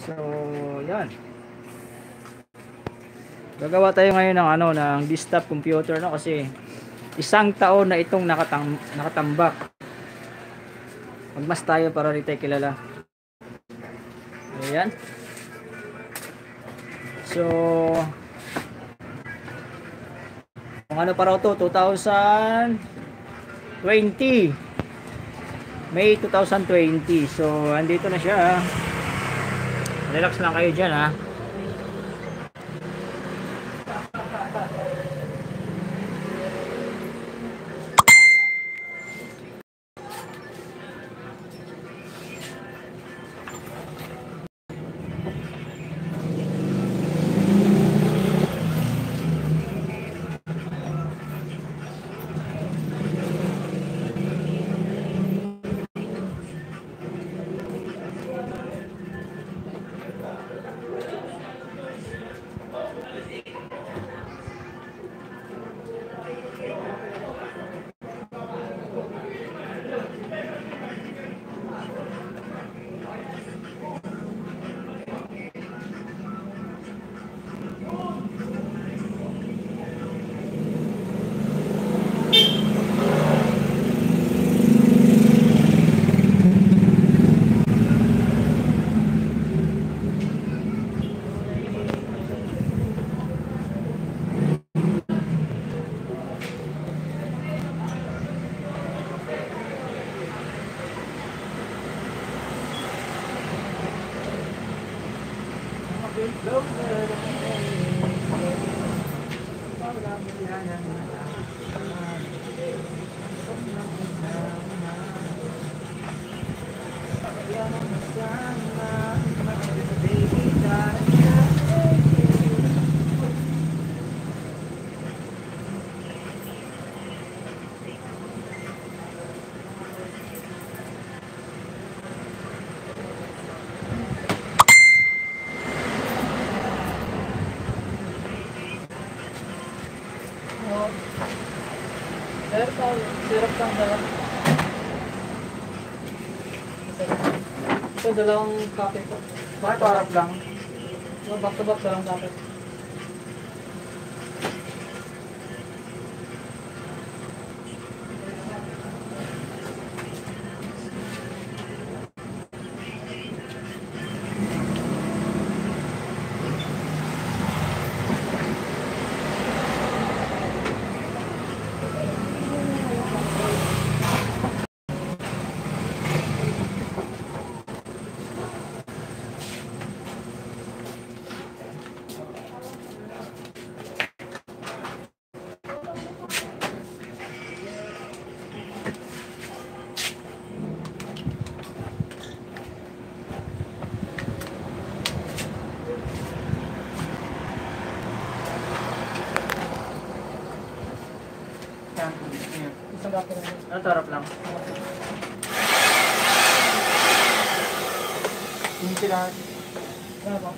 So, yan. Gagawa tayo ngayon ng ano, ng desktop computer, no, kasi isang taon na itong nakatambak. Magmas tayo para rin tayo kilala. Ayan. So, kung ano para ito, 2020. May 2020. So, andito na siya. Relax lang kayo dyan, ha. So, dalawang kape po. Bakit parap lang? So, back to back, dalawang kape. Ano tarap lang? Hindi lang. Ano ba?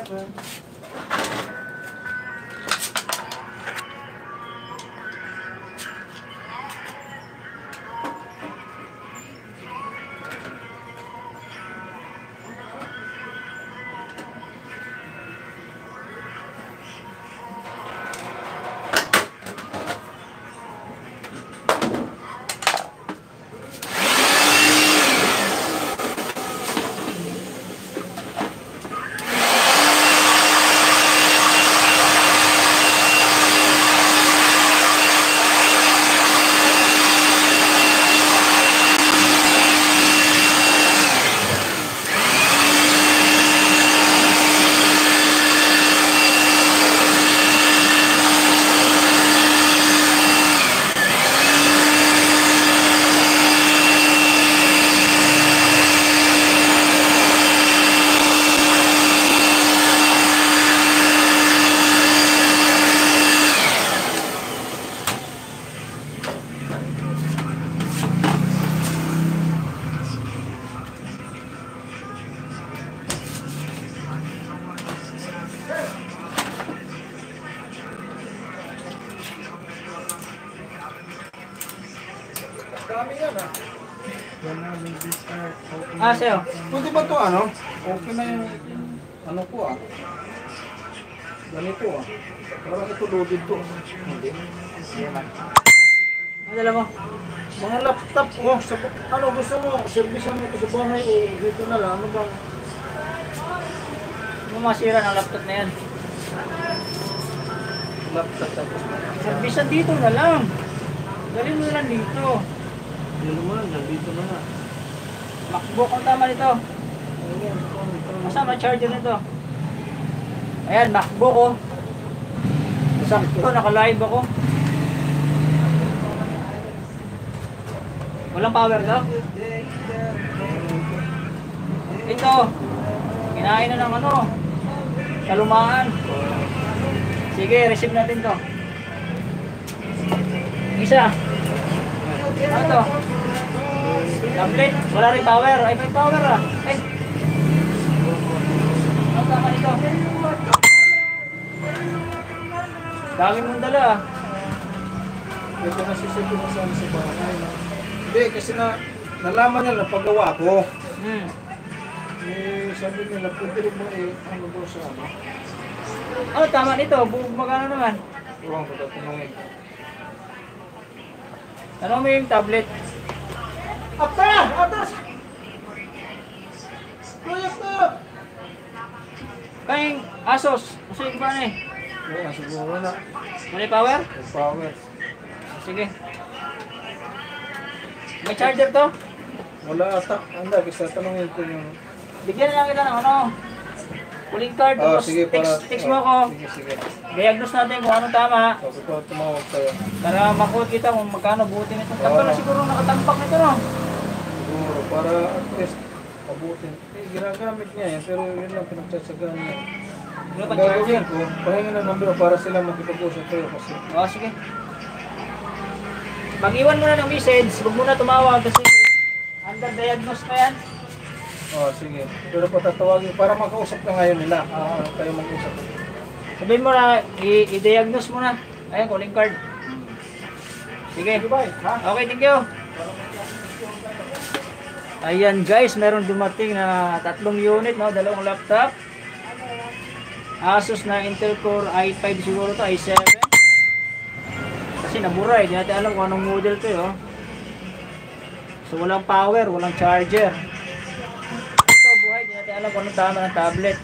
ever. Ah, sa'yo. Pwede ba ito, ano? Okay na yung, ano ko, ah. Ganito, ah. Parang ito loaded to. Hindi. Ano dala mo? Mga laptop, oh. Ano gusto mo? Servisan mo ito sa bahay, eh. Dito na lang. Ano bang? Ano masira ng laptop na yan? Laptop, tapos. Servisan dito na lang. Dalhin mo na lang dito. Dito mo lang, dito na lang. MacBook ang tama nito. Masama charger nito. Ayan, MacBook ko. Sakto, naka-live ako. Walang power to. Ito, kinain na ng ano, kalumaan. Sige, receive natin to. Isa. Ano to? Tablet, wala rin power. Ay, may power ah. Ay. Ang tama nito. Dami mong dala ah. Ito na susunod ko sa amin sa bahay. Hindi, kasi nalaman nila paggawa ko. Eh, sabi nila, pwede mo eh, ano ba sa ano? Ano, tama nito. Magkano naman? Iwan ko, tatanungin. Tanong mo yung tablet. Atas! Atas! Proyek to! Kayong Asos. Gusto yung paano eh? Oo, Asos mo wala. Wala power? Wala power. Sige. May charger to? Wala ata. Anda, gusto tanongin ko yung... Bigyan na lang kita ng ano. Cooling card. Oh, sige, text mo ko. Sige, sige. Diagnose natin kung anong tama. So, ito tumawag tayo. Para makuha kita kung magkano buti nito. Tampak na siguro nakatampak nito, no? Siguro, para at least mabuti. Eh, ginagamit niya yan, pero yun lang pinagsasagaan niya. Ano pa gagawin ko? Pahingin ng number para sila makipag-usap tayo kasi. Oh, sige. Mag-iwan muna ng message. Huwag muna tumawag kasi under diagnose pa yan. Oh, sige. Pero po tatawagin para makausap na ngayon nila. Kayo mag-usap. Sabihin mo na, i-diagnose mo na. Ayan, calling card. Sige. Okay, thank you. Ayan guys, meron dumating na 3 unit, no? 2 laptop. Asus na Intel Core i5 siguro to, i7. Kasi nabura eh. Di natin alam kung anong model to, oh. So, walang power, walang charger. Hindi natin alam kung anong tama ng tablet.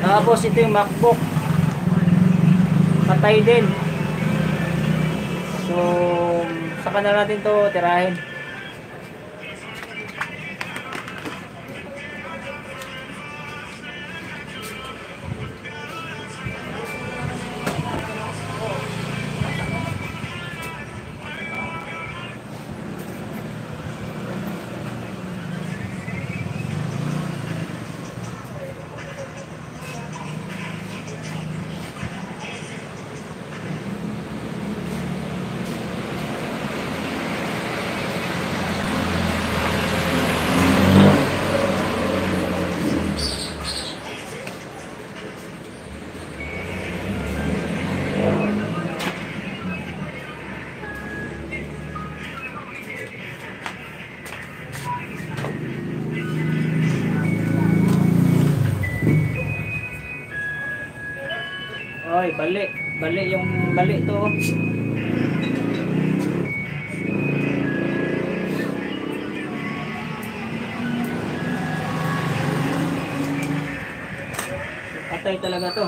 Tapos ito yung MacBook. Patay din. So, saka na natin to tirahin. Oy, balik. Balik tuh. Patay talaga to.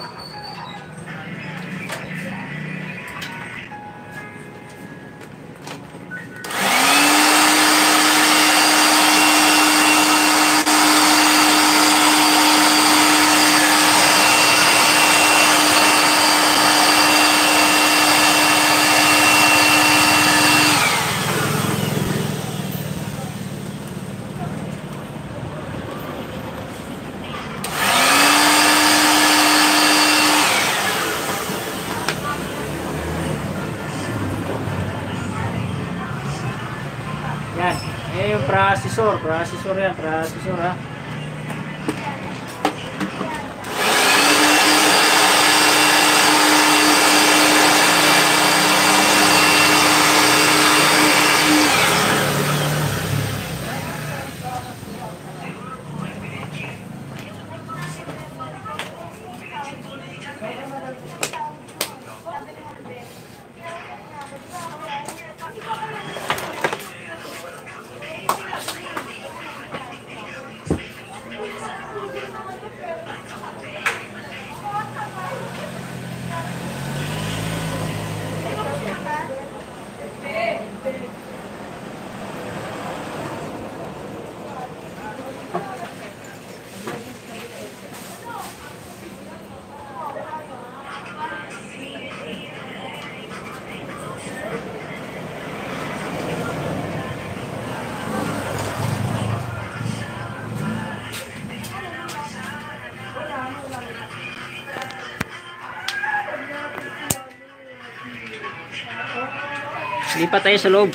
Prosesor ya, prosesor ha. Lipat tayo sa loob.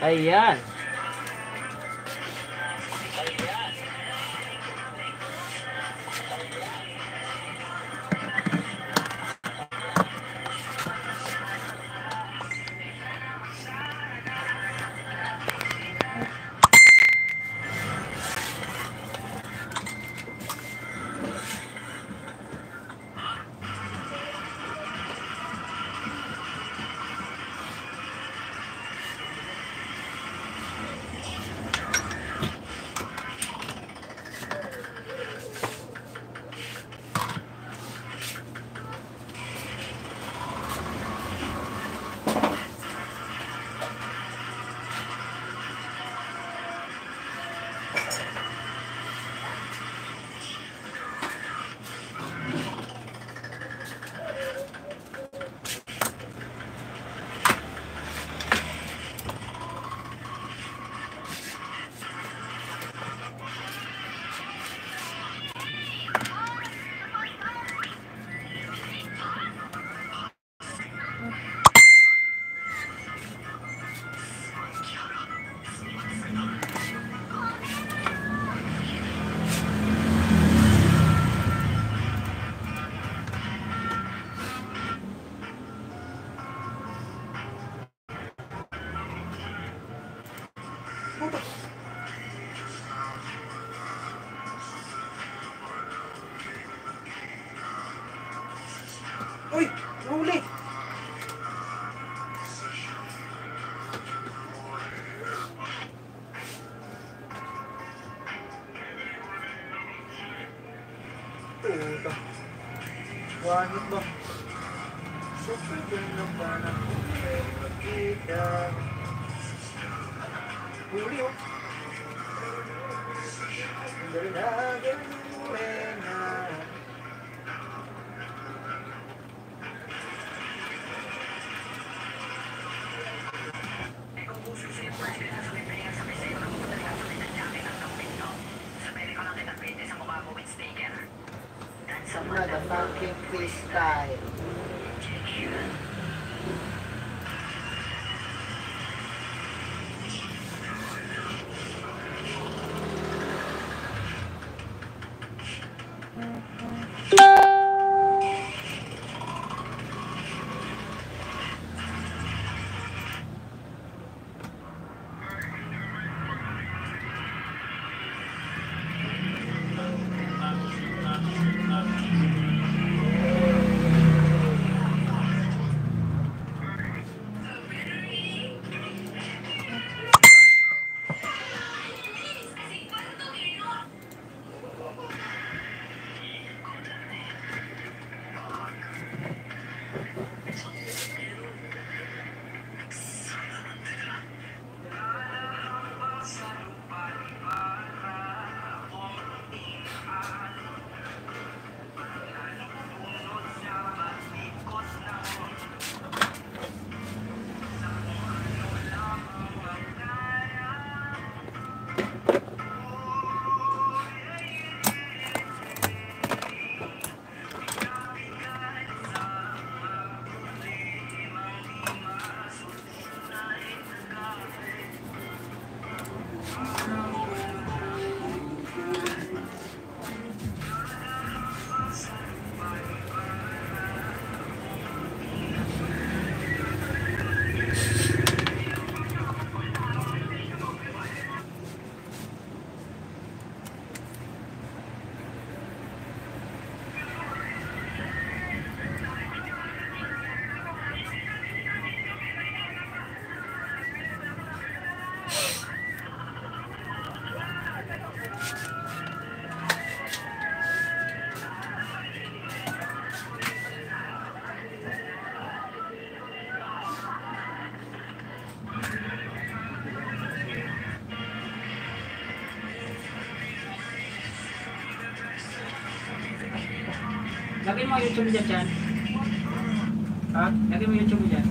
Ayan. udah wahit loh. Super jenuh banget kita Julio berdagang lena. Motherfucking freestyle. Lagi mau YouTube jajan. Hah? Lagi mau YouTube jajan.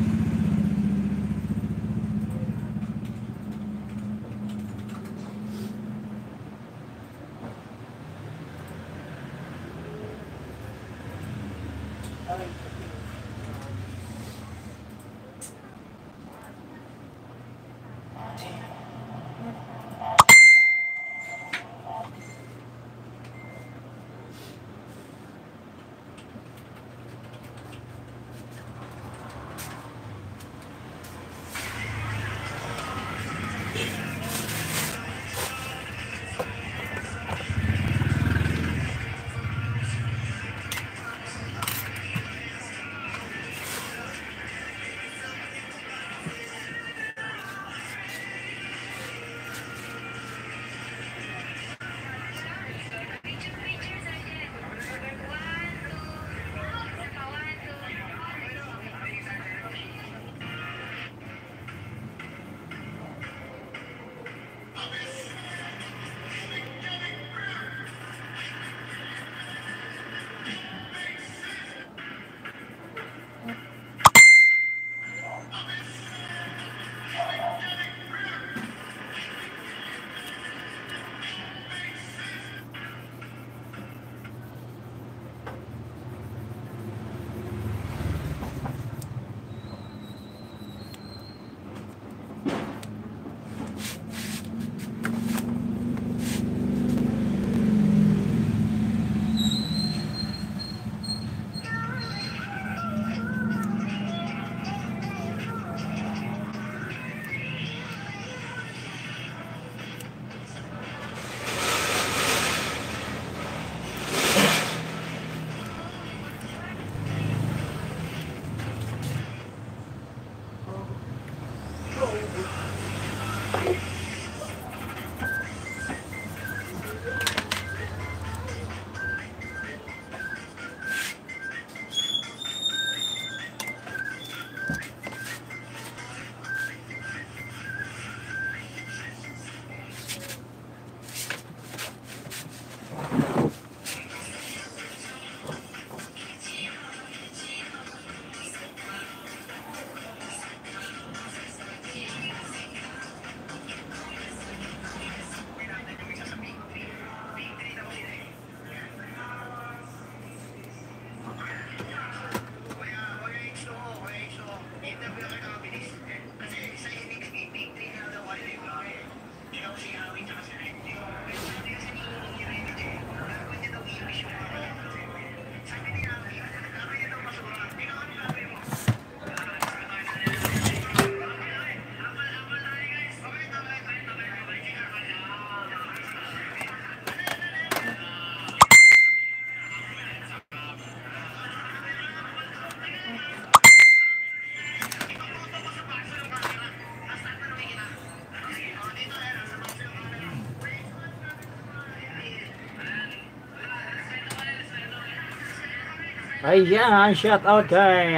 Ayan, shout out kay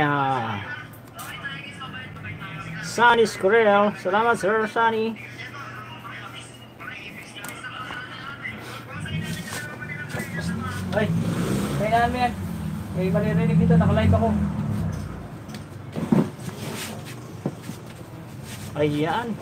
Sunny Skrill. Salamat sir Sunny. Ay, kailangan mo yan. May maririnig dito, nakalive ako. Ayan.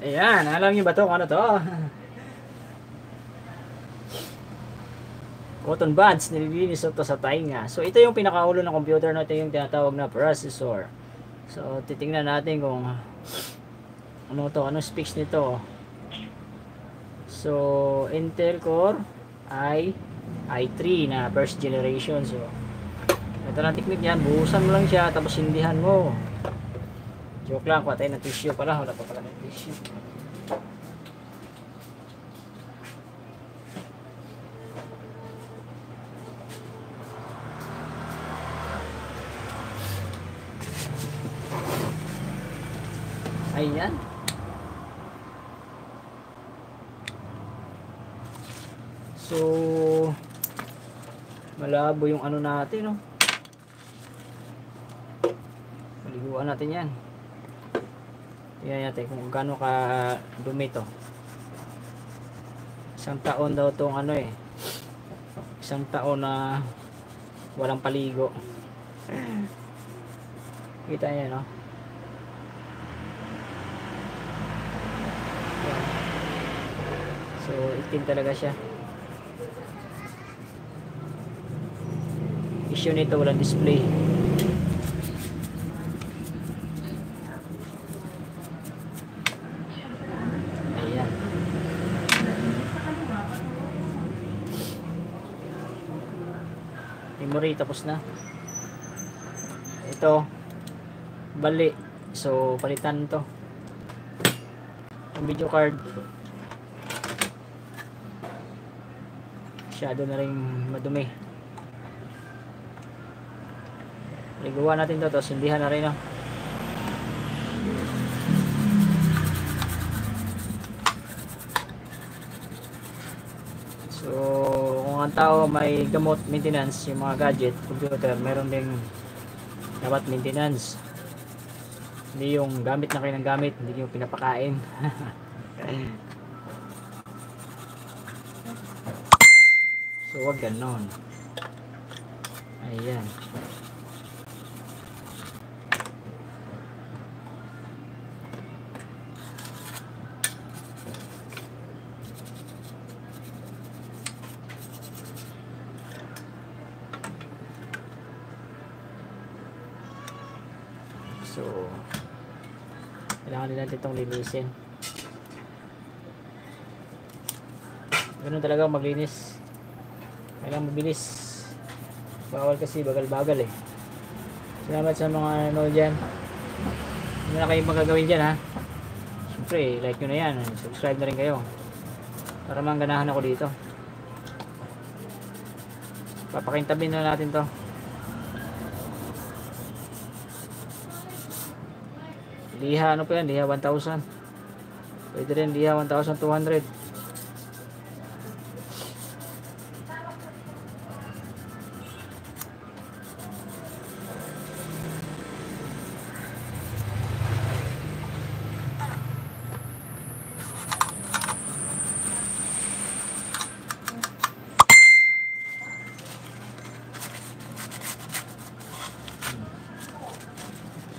Ayan, alam niyo ba ito kung ano to? Cotton buds, nililinis ito sa tainga. So ito yung pinakaulo ng computer na, ito yung tinatawag na processor. So titingnan natin kung ano to, anong specs nito. So Intel Core i3 na first generation. So ito na technique niyan, buhusan mo lang siya tapos sindihan mo. Joke lang, kuha tayo ng tissue pala. Wala pa pala ng tissue. Ayan. So, malabo yung ano natin, no? Maliguan natin yan. Tingnan natin kung gaano ka dumi to. Isang taon daw tong ano eh. Isang taon na walang paligo. Kita niyo no. So itim talaga siya. Issue nito walang display. Memory tapos na. Ito bali. So palitan to. Ang video card. Masyado na rin madumi. Liguan natin to, tapos sindihan na rin no. So ang tao may gamot maintenance yung mga gadget, computer, meron ding dapat maintenance. Hindi yung gamit na kayo ng gamit, hindi yung pinapakain. So wag ganon. Ayan. So, kailangan din natin itong linisin. Ganun talaga maglinis. Kailangan mabilis. Bawal kasi bagal-bagal eh. So, Salamat sa mga nanonood dyan. Hindi na kayong magagawin dyan, ha. Siyempre, like nyo na yan. Subscribe na rin kayo. Para mangganahan ako dito. Papakintabin na natin to. Liha, ano pa yan? Liha 1,000. Pwede rin liha 1,200.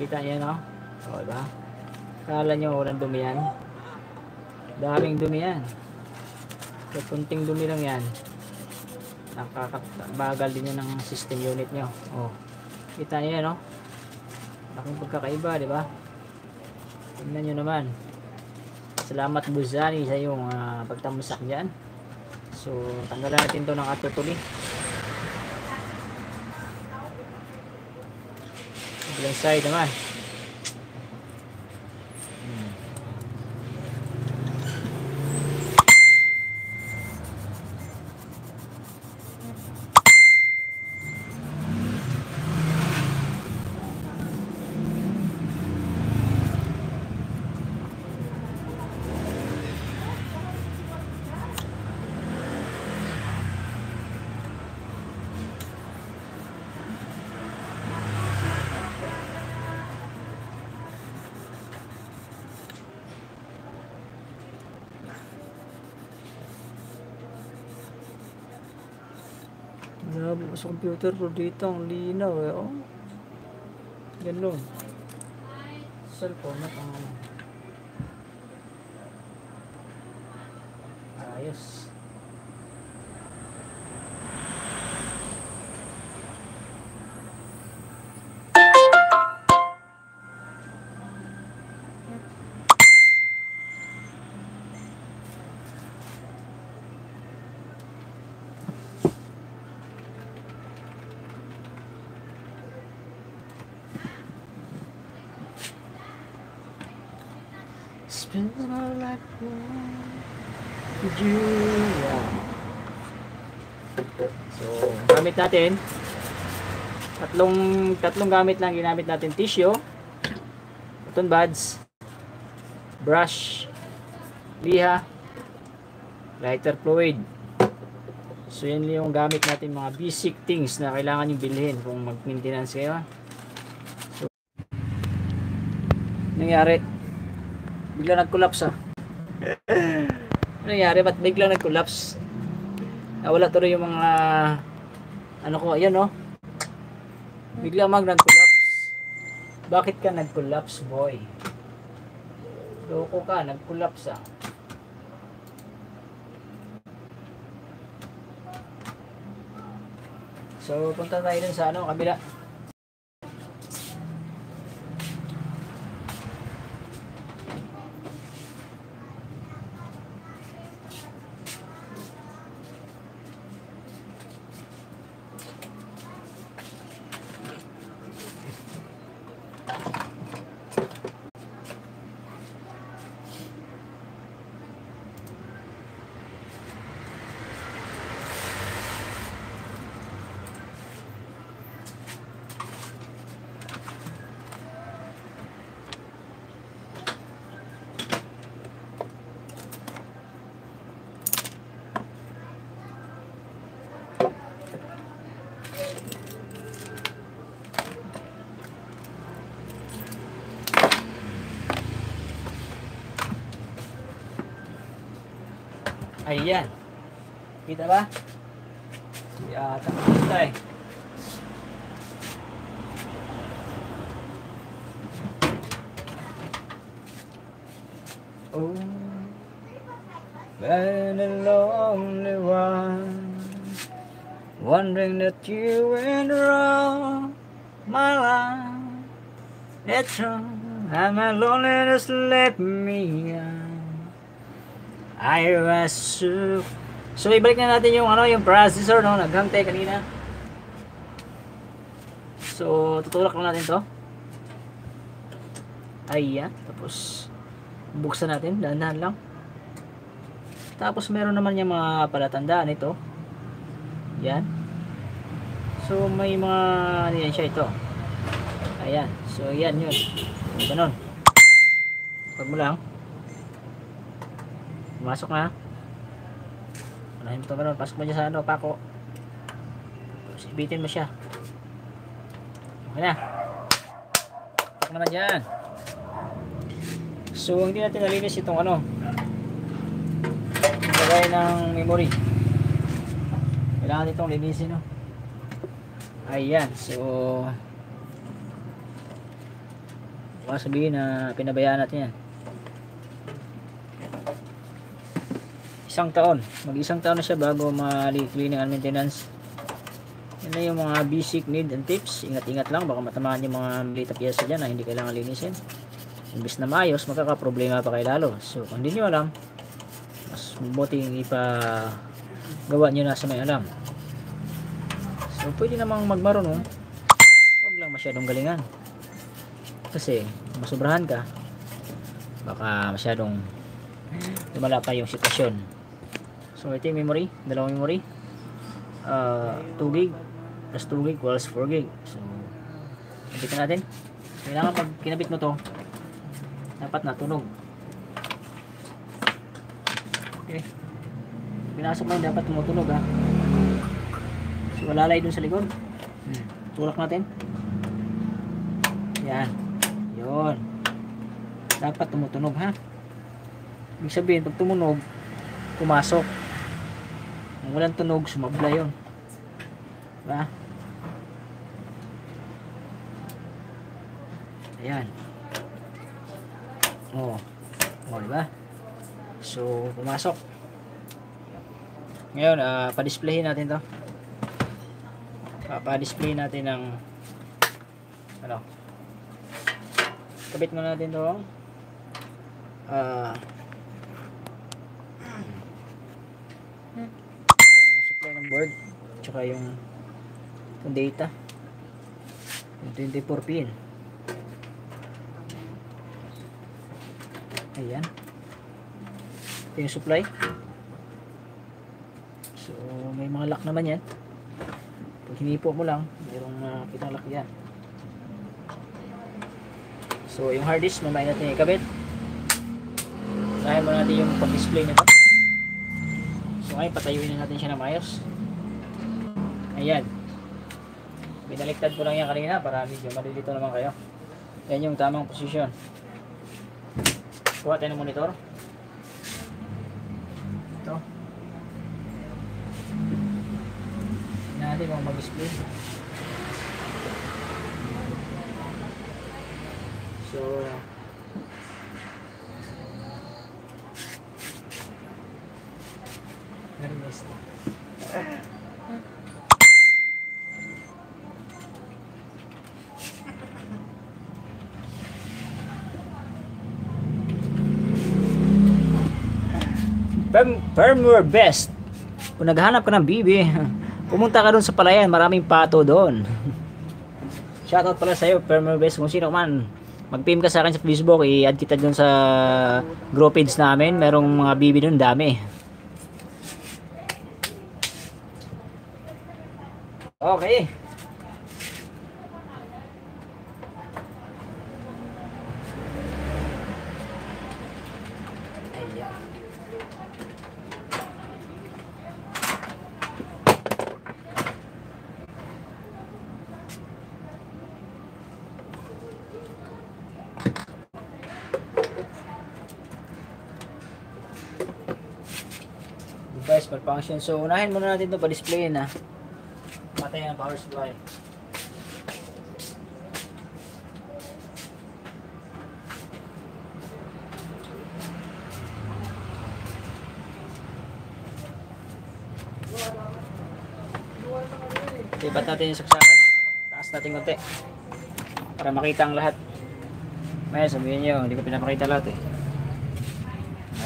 Kita niya, no? O, diba? Kala nyo, walang dumi yan. Daming dumi yan. So, kunting dumi lang yan. Nakakabagal din yan ng system unit nyo. O. Kita niya, no? Laking pagkakaiba, diba? Tingnan nyo naman. Salamat, Buzani, sa iyong pagtamusak dyan. So, tanggalan natin to ng atutuli. Bilang side naman. Sa computer ko dito ang linaw, eh, oh. Ganun. Cellphone na pang ayos. Spend my life with you. So, gamit natin. Tatlong gamit lang ginamit natin. Tissue, cotton buds, brush, liha, lighter fluid. So, yun yung gamit natin, mga basic things na kailangan nyo bilhin kung mag-maintenance kayo. So, nangyari? Biglang nag-collapse, ha. Ano nangyari? Ba't biglang nag-collapse? Nawala tuloy yung mga ano ko, ayan, no? Biglang nag-collapse. Bakit ka nag-collapse, boy? Loko ka, nag-collapse, ha. So, punta tayo dun sa ano, kabila. Ayan. Kita ba? Yeah, kita eh. Oh, been a lonely one, wondering that you went wrong, my life. It's wrong, and my loneliness left me out. I was so... So, ibalik na natin yung ano, yung processor, no? Naghang tayo kanina. So, tutulak lang natin to. Ayan. Tapos, buksan natin. Dahan-dahan lang. Tapos, meron naman yung mga palatandaan ito. Ayan. So, may mga niyan siya ito. Ayan. So, ayan yun. So, ganun. Pag mo lang. Pumasok na. Unahin mo ito ganun. Pasok mo dyan sa ano, pako. Tapos, ibitin mo siya. Okay na. Patak naman dyan. So, hindi natin nalinis itong ano. Itong bagay ng memory. Kailangan itong linisin, no? Ayan. So, baka sabihin na pinabayaan natin yan. Isang taon. Mag-isang taon na siya bago ma-clean ang maintenance. Yan na yung mga basic need and tips. Ingat-ingat lang, baka matamaan yung mga malita piyesa dyan na hindi kailangan linisin. Imbis na maayos, magkakaproblema pa kayo lalo. So kung hindi nyo alam, mas mabuting ipagawa nyo na sa may alam. So pwede namang magmarunong, huwag lang masyadong galingan, kasi masubrahan ka, baka masyadong lumala pa yung sitwasyon. So ito yung memory, dalawang memory, 2 GB plus 2 GB equals 4 GB. So, nabitin natin. Kailangan pag kinabit mo to, dapat natunog. Okay. Pinasok mo, dapat tumutunog, ha. So, walalay dun sa likod. Tulak natin. Yan. Yun. Dapat tumutunog, ha. Ibig sabihin, pag tumunog, pumasok. Kung walang tunog, sumabla yun. Diba? Ayan. Oo. Oo, diba? So, pumasok. Ngayon, pa-displayin natin to. Pa-display natin ng ano. Kabit mo natin to. Board, tsaka yung data, yung 24 pin. Ayan. Ito yung supply. So, may mga lock naman yan. Pag hinipo mo lang, mayroong kitang lock yan. So, yung hard disk, mamaya natin ikabit. Kaya mo natin yung pag-display nito. So, ngayon, patayuin na natin siya na maayos. Ayan. Binaliktad ko lang yan kanina para medyo malilito naman kayo. Yan yung tamang posisyon. Kuha tayo ng monitor. Ito. Tignan natin kung mag-display. So, firmware best. Kung naghahanap ka ng bibi, pumunta ka doon sa palayan, maraming pato doon. Shoutout pala sa iyo, firmware best. Kung sino man, mag-PM ka sa akin sa Facebook, i-add kita doon sa group page namin. Merong mga bibi doon, dami. Okay. Ayan. Device per function. So, unahin muna natin ito, pa-display na. Patay ang power supply. Ibat natin yung saksakan. Taas natin konti para makita ang lahat. May sabihin nyo, hindi ko pinapakita lahat eh.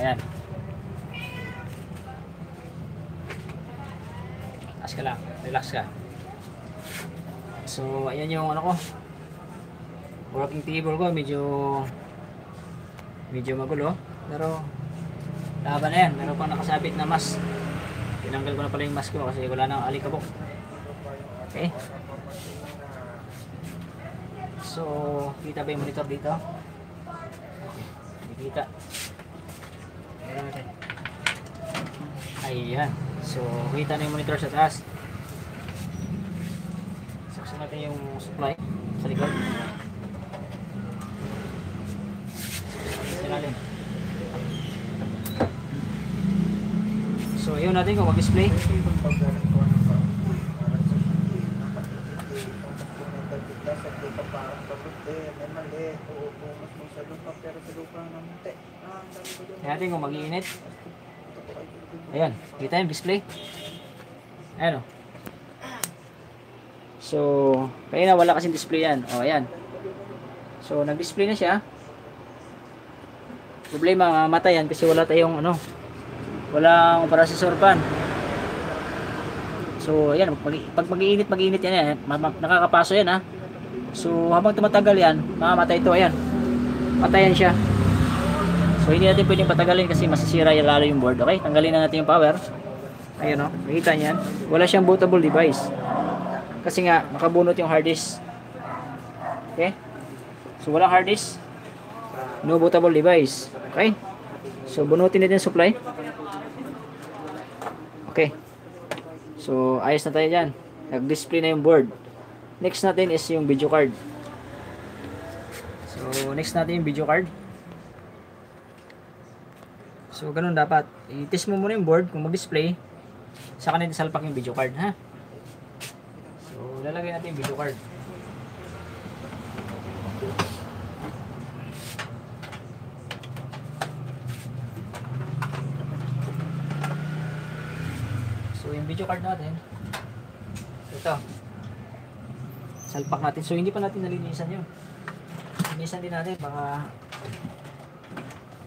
Ayan. Taas ka lang, relax ka. So ayan yung ano ko, working table ko, medyo magulo, pero laban na yan. Meron pang nakasabit na mask, tinanggal ko na pala yung mask ko kasi wala nang alikabok. Okay, so kita ba yung monitor dito? Okay, kita ayan, so kita na yung monitor sa taas. Saksan natin yung supply sa likod. So yun natin kung mag-display. Kaya natin kung mag-iinit. Ayan, kita yung display. Ayan o. So kaya na wala kasing display yan. O ayan, so nag-display na siya. Problema mata yan kasi wala tayong ano, walang processor pan. So ayan, pag mag-iinit yan, nakakapaso yan ha. So habang tumatagal yan, mamamatay ito. Ayan, matayan siya. So hindi natin pwedeng patagalin kasi masisira yung lalo yung board. Okay, tanggalin na natin yung power. Ayun o, nakita niyan, wala siyang bootable device kasi nga makabunot yung hard disk. Okay, so walang hard disk, no bootable device. Okay, so bunutin natin yung supply. Okay, so ayos na tayo dyan, nag-display na yung board. Next natin is yung video card. So next natin yung video card. So ganun dapat, i-test mo muna yung board kung mag-display, saka natin salpak yung video card ha. So lalagay natin yung video card. So yung video card natin, ito, salpak natin. So hindi pa natin nalinisan yun, linisan din natin, baka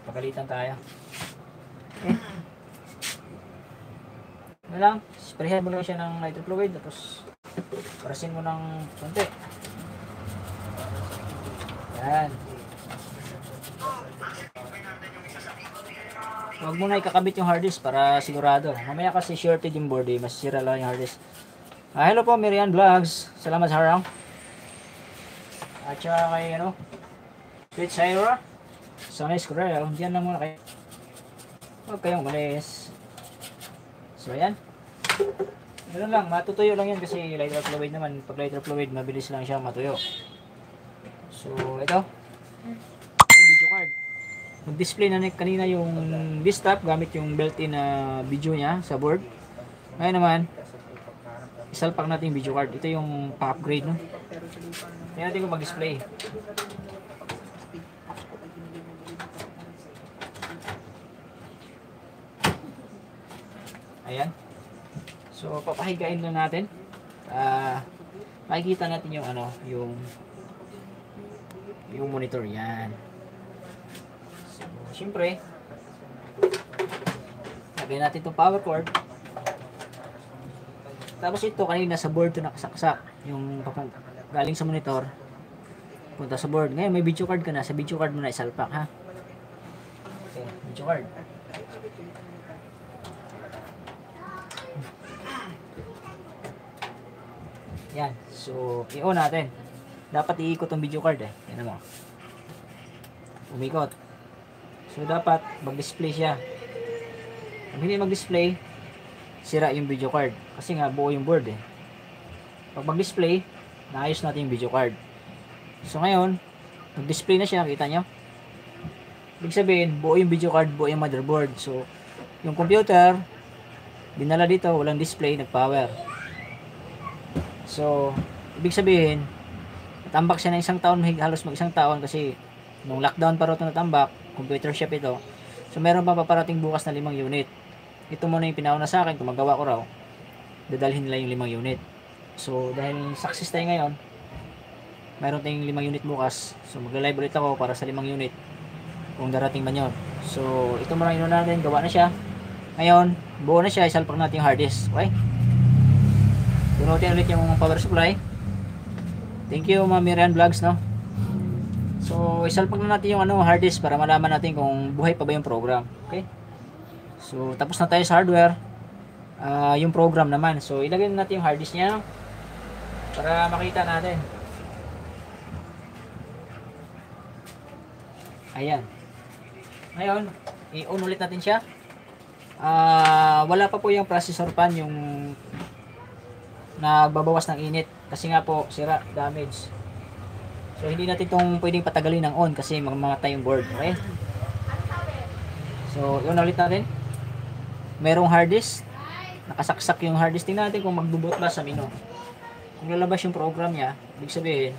pagalitan tayo. Okay, yun lang, sprayan mo lang siya ng nitro fluid tapos parasin mo ng konti. Yan, huwag mo na ikakabit yung hard disk para sigurado, mamaya kasi shorted yung board eh, masisira lang yung hard disk. Hello po Marian Vlogs, salamat sa harang. At saka kay ano, Sweet Syra, Sunny Skrill, diyan lang muna kayo. Huwag kayong malis. So ayan, ganun lang, matutuyo lang yan kasi lighter fluid naman. Pag lighter fluid, mabilis lang siya matuyo. So ito, yung video card, mag-display na kanina yung desktop gamit yung built-in na video niya sa board. Ngayon naman, isalpak natin yung video card. Ito yung pa-upgrade no? Tingnan natin kung mag-display. Ayan, so papahigain na natin, makikita natin yung ano, yung monitor. Yan, so syempre lagay natin itong power cord. Tapos ito kanina sa board ito nakasaksak yung galing sa monitor punta sa board. Ngayon may video card ka na, sa video card mo na isalpak ha. Okay, video card. Yan, so i-on natin. Dapat iikot ang video card eh. Yan mo, umikot. So dapat mag-display siya. Kung hindi mag-display, sira yung video card kasi nga buo yung board eh. Pag mag-display, naayos natin yung video card. So ngayon, mag-display na siya, nakita nyo? Ibig sabihin, buo yung video card, buo yung motherboard. So yung computer, dinala dito, walang display, nag-power. So, ibig sabihin, natambak siya ng isang taon, halos mag-isang taon kasi nung lockdown pa rin ito natambak, computer shop ito. So, meron pa paparating bukas na 5 unit. Ito muna yung pinauna sa akin, kung magawa ko raw, dadalhin nila yung 5 unit. So, dahil success tayo ngayon, meron tayong 5 unit bukas. So, mag-live ulit ako para sa 5 unit kung darating man yun. So, ito muna yun natin, gawa na siya. Ngayon, buo na siya, isalpak natin yung hard disk. Okay? Bunutin ulit yung power supply. Thank you Ma'am Marian Vlogs, no? So, isalpak na natin yung hard disk para malaman natin kung buhay pa ba yung program. Okay? So, tapos na tayo sa hardware. Yung program naman. So, ilagay na natin yung hard disk niya, no? Para makita natin. Ayan. Ngayon, i-on ulit natin siya. Wala pa po yung processor fan, yung nagbabawas ng init. Kasi nga po, sira, damage. So, hindi natin itong pwedeng patagalin ng on kasi mamamatay yung board. Okay? So, i-on ulit natin. Merong hard disk. Nakasaksak yung hard disk. Tingnan natin kung magbubot ba sa menu. Kung lalabas yung program niya, ibig sabihin,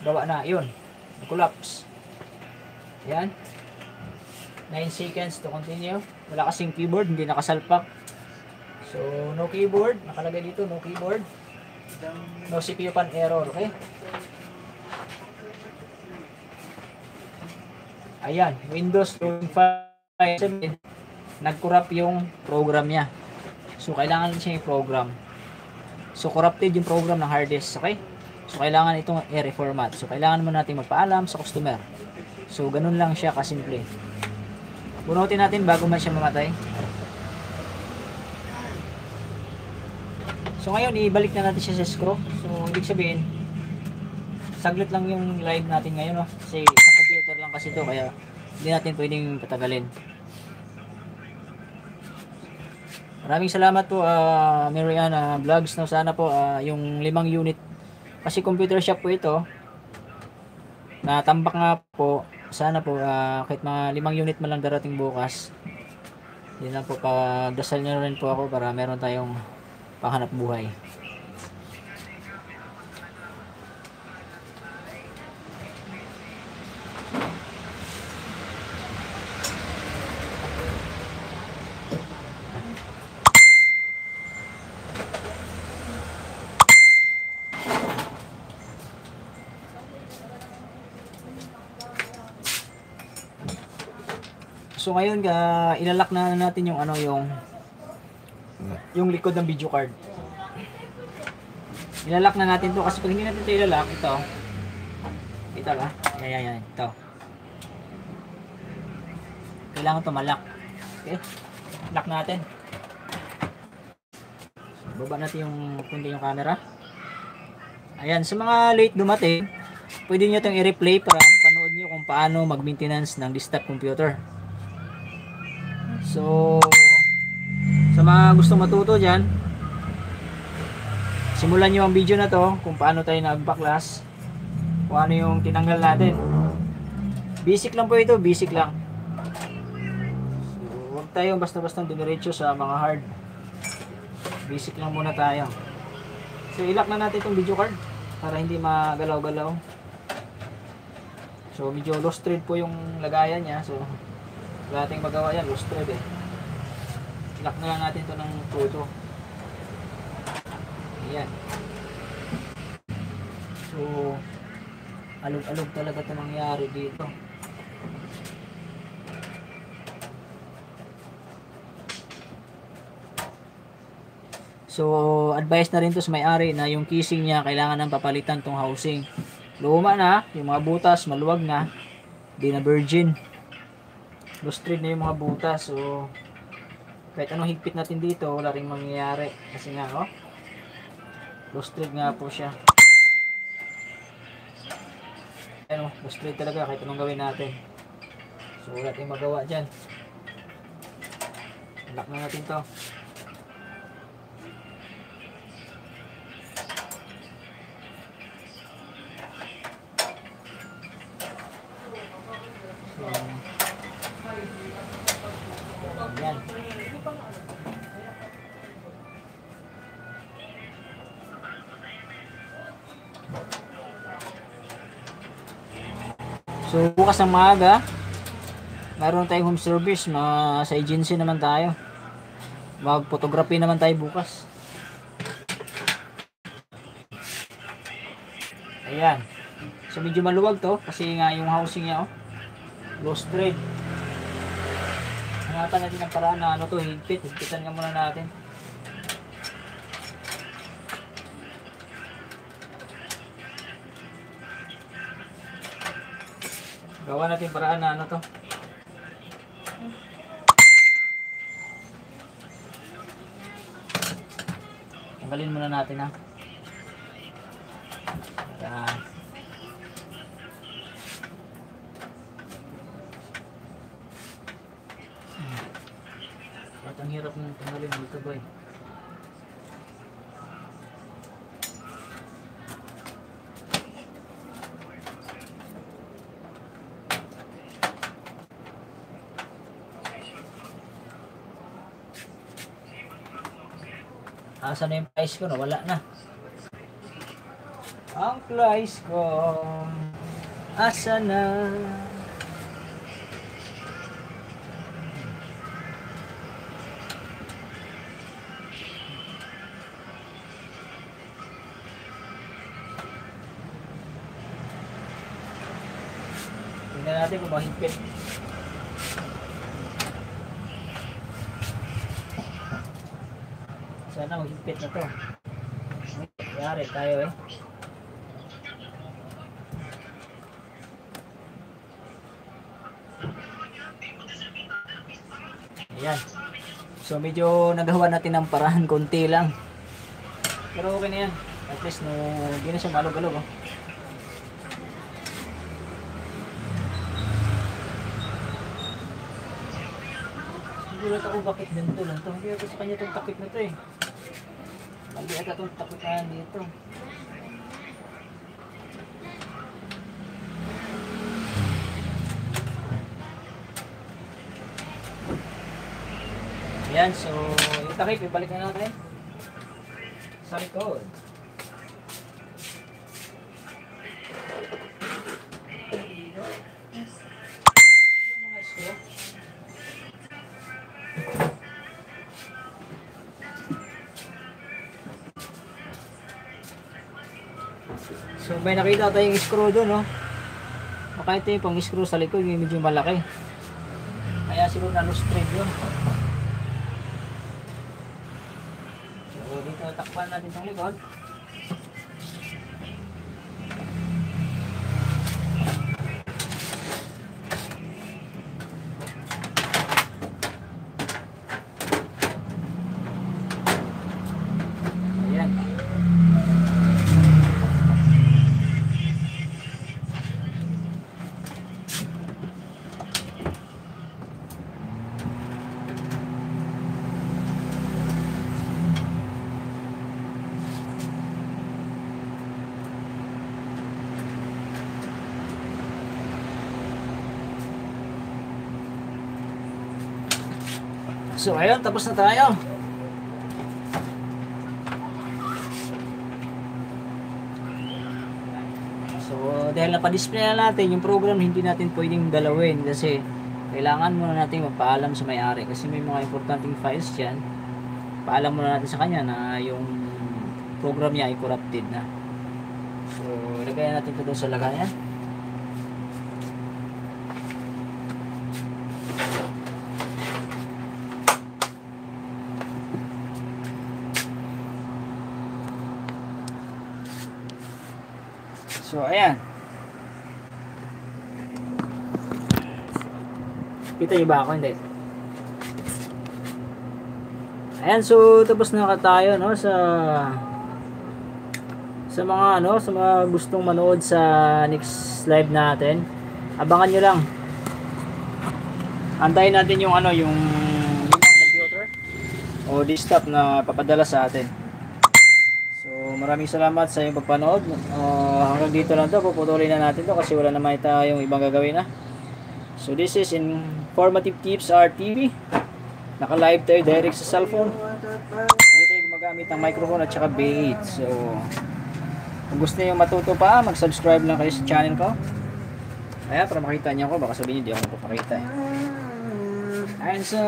bawa na, yun. Collapse. Ayan. 9 seconds to continue. Wala kasing keyboard, hindi nakasalpak. So, no keyboard. Nakalagay dito, no keyboard. No CPU pan error, okay? Ayan. Windows 2005. Nag-corrupt yung program niya. So, kailangan siya yung program. So, corrupted yung program ng hard disk, okay? So, kailangan itong i-reformat. So, kailangan mo natin magpaalam sa customer. So, ganun lang siya kasimple. Bunutin natin bago man siya mamatay. So, ngayon, ibalik na natin siya sa screw. So, ibig sabihin, saglit lang yung live natin ngayon, no? Kasi sa computer lang kasi ito, kaya hindi natin pwedeng patagalin. Maraming salamat po Marianna Vlogs, no? Sana po yung 5 unit kasi computer shop po ito, natambak nga po. Sana po kahit mga 5 unit man lang darating bukas. Yun lang po, pagdasal nyo rin po ako para meron tayong panghanap buhay. So ngayon, ilalak na natin yung yung likod ng video card. Ilalak na natin to kasi pag hindi natin ito ilalak, ito. Kita ba? Ayan, ito. Kailangan to malak. Okay? Lock natin. So, baba natin yung kundi yung camera. Ayan, sa mga late dumating, pwede niyo itong i-replay para panood niyo kung paano mag-maintenance ng desktop computer. So, sa mga gusto matuto dyan, simulan nyo ang video na to kung paano tayo nag-backlash, kung ano yung tinanggal natin. Basic lang po ito, basic lang. So, huwag tayong basta-basta dumiretso sa mga hard. Basic lang muna tayo. So, ilak na natin itong video card para hindi magalaw-galaw. So, medyo lost thread po yung lagayan niya. So, wala ating magawa yan, loose thread eh. Lock na lang natin ito ng photo. Ayan. So, alog-alog talaga ito nangyari dito. So, advice na rin to sa may-ari na yung casing niya kailangan nang papalitan tong housing. Luma na, yung mga butas maluwag na, di na virgin. Loose thread na yung mga butas, so kahit anong higpit natin dito wala rin mangyayari kasi nga loose thread nga po siya. Ayan, loose thread talaga kahit anong gawin natin, so wala tayong magawa dyan. Lock na natin to. So, bukas ng maaga, mayroon tayong home service, sa agency naman tayo. Mag-photography naman tayo bukas. Ayan. So, medyo maluwag to kasi nga yung housing niya, loose thread. Hanapan natin ang paraan na to, higpit. Higpitan nga muna natin. Gawa natin paraan na ano to. Tanggalin muna natin ha. Ayan. At ang hirap ng tanggalin dito boy. Asan na yung flies ko? No? Wala na. Ang flies ko. Asan na? Tingnan natin kung mahigpit. Sana mahigpit na to. Yari tayo eh. Ayan. So medyo nagawa natin ng parahan konti lang. Pero okay na yan. At least no, hindi na siya malog-alog oh. Nagulat ako bakit ganito lang to. Hindi ako sa kanya itong takip na to eh. Hindi agad itong takutan dito. Ayan, so yung takip, ibalik na natin sa record. So may nakita tayong screw doon no. Baka ito yung pang screw sa likod yung medyo malaki. Kaya siguro na loose thread yun. So dito takpan natin itong likod. So ayun, tapos na tayo. So dahil napadisplay na natin yung program, hindi natin pwedeng dalawin kasi kailangan muna natin magpaalam sa may-ari kasi may mga importanteng files dyan. Paalam muna natin sa kanya na yung program niya ay corrupted na. So ilagay natin ito doon sa lagayan. So ayan. Kita niyo ba ako? Hindi. Ayan, so tapos na tayo no sa mga ano, sa mga gustong manood sa next live natin. Abangan niyo lang. Antayin natin yung ano, yung computer o desktop na papadala sa atin. Maraming salamat sa iyong pagpanood. Hanggang dito lang to. Puputuloy na natin to kasi wala naman tayong ibang gagawin na. So this is Informative Tips RTV. Naka-live tayo direct sa cellphone. Hindi tayo gumagamit ng microphone at saka bait. So kung gusto niyo matuto pa, mag-subscribe lang kayo sa channel ko. Ayan, para makita niyo ako. Baka sabihin niyo, di ako magpapakita eh. Ayan, sa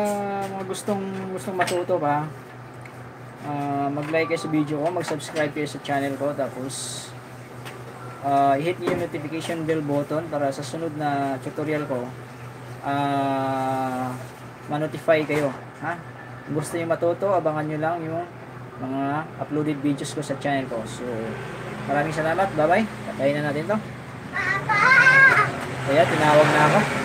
mga gustong matuto pa, mag-like kayo sa video ko, mag-subscribe kayo sa channel ko, tapos i-hit niyo yung notification bell button para sa sunod na tutorial ko ma-notify kayo ha? Gusto niyo matuto, abangan niyo lang yung mga uploaded videos ko sa channel ko. So maraming salamat, bye bye. Patayin na natin to. Kaya tinawag na ako.